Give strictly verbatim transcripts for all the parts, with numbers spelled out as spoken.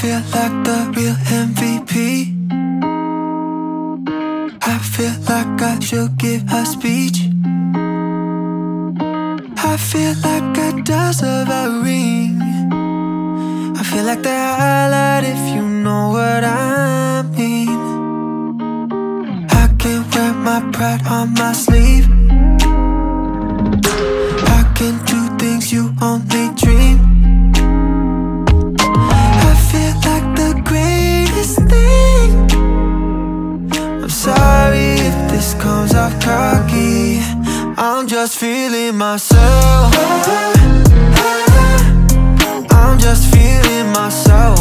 feel like the real M V P. I feel like I should give a speech. I feel like I deserve a ring. I feel like the highlight, if you know what I mean. I can wear my pride on my sleeve. I can do things you only dream. I feel like the greatest thing. I'm sorry if this comes off cocky. I'm just feeling myself. I'm just feeling myself.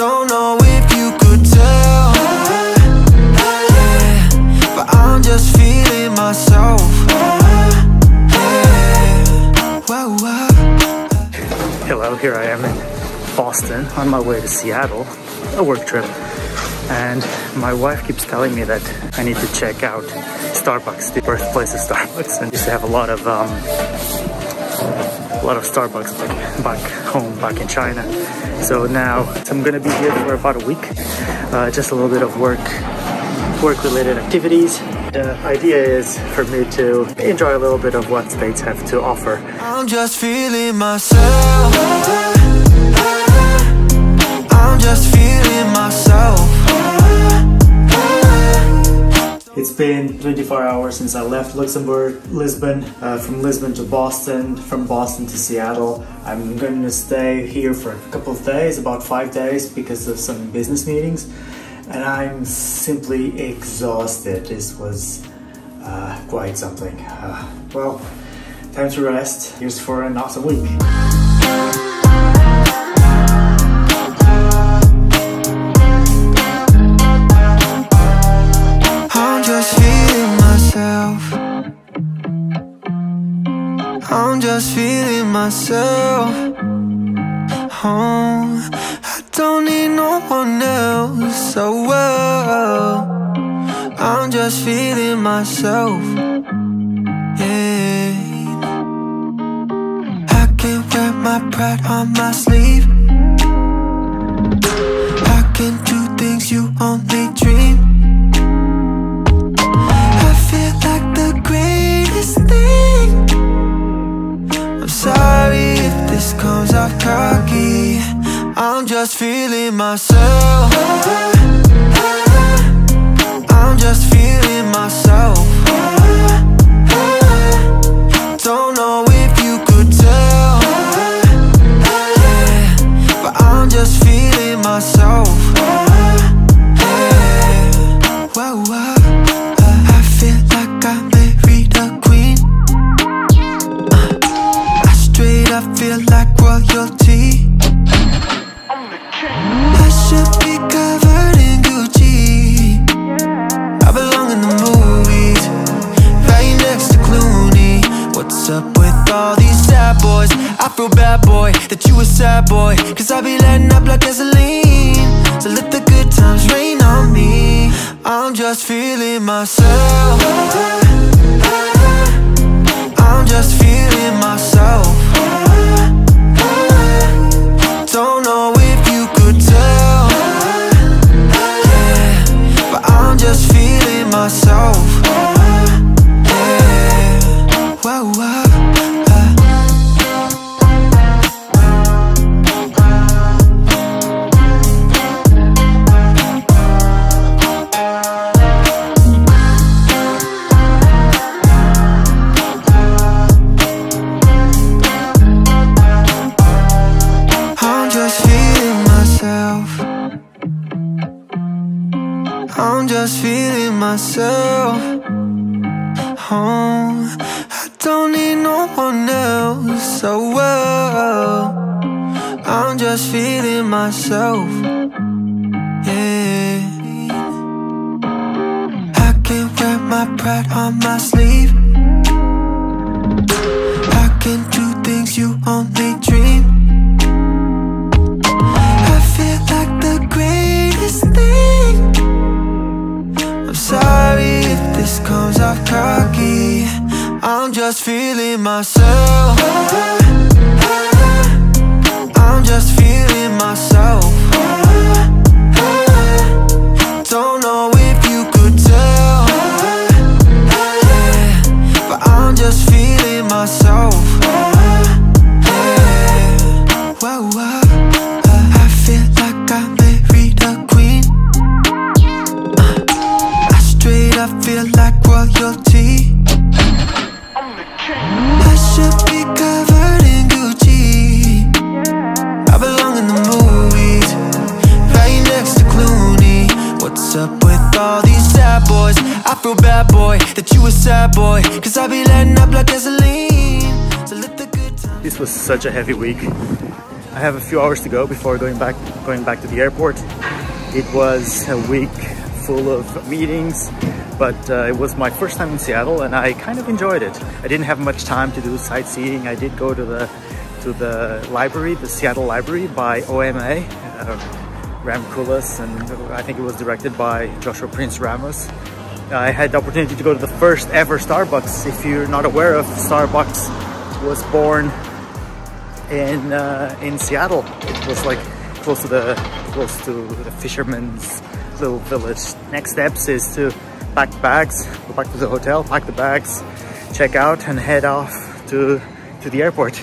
Don't know if you could tell, but I'm just feeling myself. Hello, here I am in Boston on my way to Seattle, a work trip. And my wife keeps telling me that I need to check out Starbucks, the birthplace of Starbucks. And used to have a lot of um, a lot of Starbucks back, back home, back in China. So now I'm gonna be here for about a week, uh, just a little bit of work, work-related activities. The idea is for me to enjoy a little bit of what states have to offer. I'm just feeling myself. I'm just feeling myself. It's been twenty-four hours since I left Luxembourg, Lisbon, uh, from Lisbon to Boston, from Boston to Seattle. I'm going to stay here for a couple of days, about five days, because of some business meetings. And I'm simply exhausted. This was uh, quite something. Uh, well, time to rest. Here's for an awesome week. I'm just feeling myself. Oh, I don't need no one else. So well, I'm just feeling myself. Yeah, I can wear my pride on my sleeve. I can do things you only dream. I feel like the greatest thing. Sorry if this comes off cocky. I'm just feeling myself. I'm just feeling myself. Don't know if you could tell, but I'm just feeling myself. I feel like I married a queen. I feel like royalty. I should be covered in Gucci. I belong in the movies, right next to Clooney. What's up with all these sad boys? I feel bad, boy, that you a sad boy, 'cause I be lighting up like gasoline. So let the good times rain on me. I'm just feeling myself. I'm just feeling myself. Don't know if you could tell, yeah, but I'm just feeling myself. Yeah. Whoa, whoa. I'm just feeling myself. Oh, I don't need no one else. So well, I'm just feeling myself. Yeah, I can wear my pride on my sleeve. I can do things you only dream. I feel like the greatest thing. I'm sorry if this comes off cocky. I'm just feeling myself. What's up with all these sad boys? I feel bad, boy, that you a sad boy, cause I be letting up like gasoline. So let the good time. This was such a heavy week. I have a few hours to go before going back going back to the airport. It was a week full of meetings, but uh, it was my first time in Seattle and I kind of enjoyed it. I didn't have much time to do sightseeing. I did go to the to the library, the Seattle Library by O M A. Uh, Ramkoolhaas, and I think it was directed by Joshua Prince-Ramus. I had the opportunity to go to the first ever Starbucks. If you're not aware of, Starbucks was born in uh, in Seattle. It was like close to the close to the fisherman's little village. Next steps is to pack bags, go back to the hotel, pack the bags, check out, and head off to to the airport.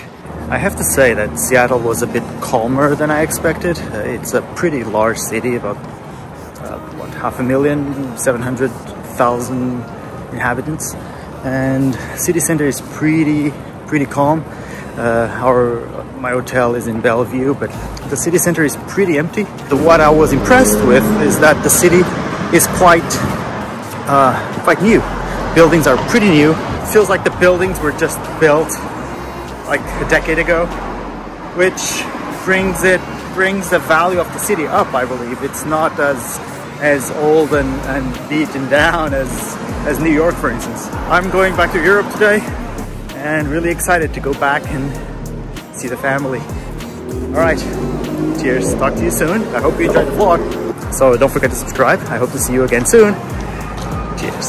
I have to say that Seattle was a bit calmer than I expected. Uh, it's a pretty large city, about uh, what, half a million, seven hundred thousand inhabitants, and city center is pretty pretty calm. Uh, our my hotel is in Bellevue, but the city center is pretty empty. The, what I was impressed with is that the city is quite uh, quite new. Buildings are pretty new. It feels like the buildings were just built like a decade ago, which brings it brings the value of the city up. I believe it's not as as old and, and beaten down as as New York, for instance. I'm going back to Europe today and really excited to go back and see the family. All right, cheers, talk to you soon. I hope you enjoyed the vlog. So don't forget to subscribe. I hope to see you again soon. Cheers.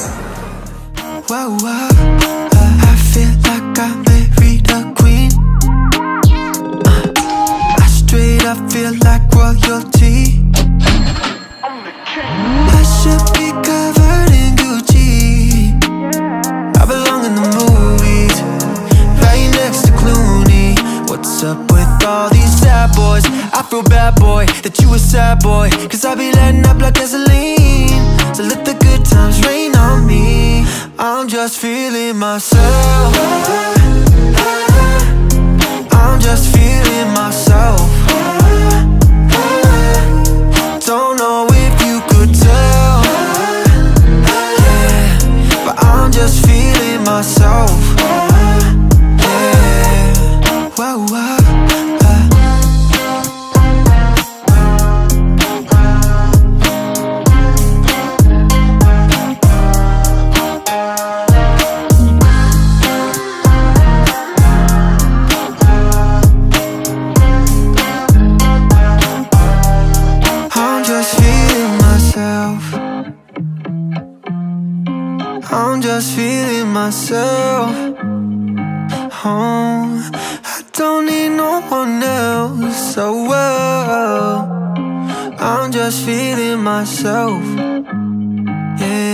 Wow, wow. I feel like I'm I feel like royalty. I'm the king. I should be covered in Gucci. I belong in the movies, right next to Clooney. What's up with all these sad boys? I feel bad, boy, that you a sad boy, cause I be letting up like gasoline. So let the good times rain on me. I'm just feeling myself. I'm just feeling myself. Myself, yeah. Wow, wow. I'm just feeling myself. I'm just feeling myself. Oh, I don't need no one else. So well, I'm just feeling myself. Yeah.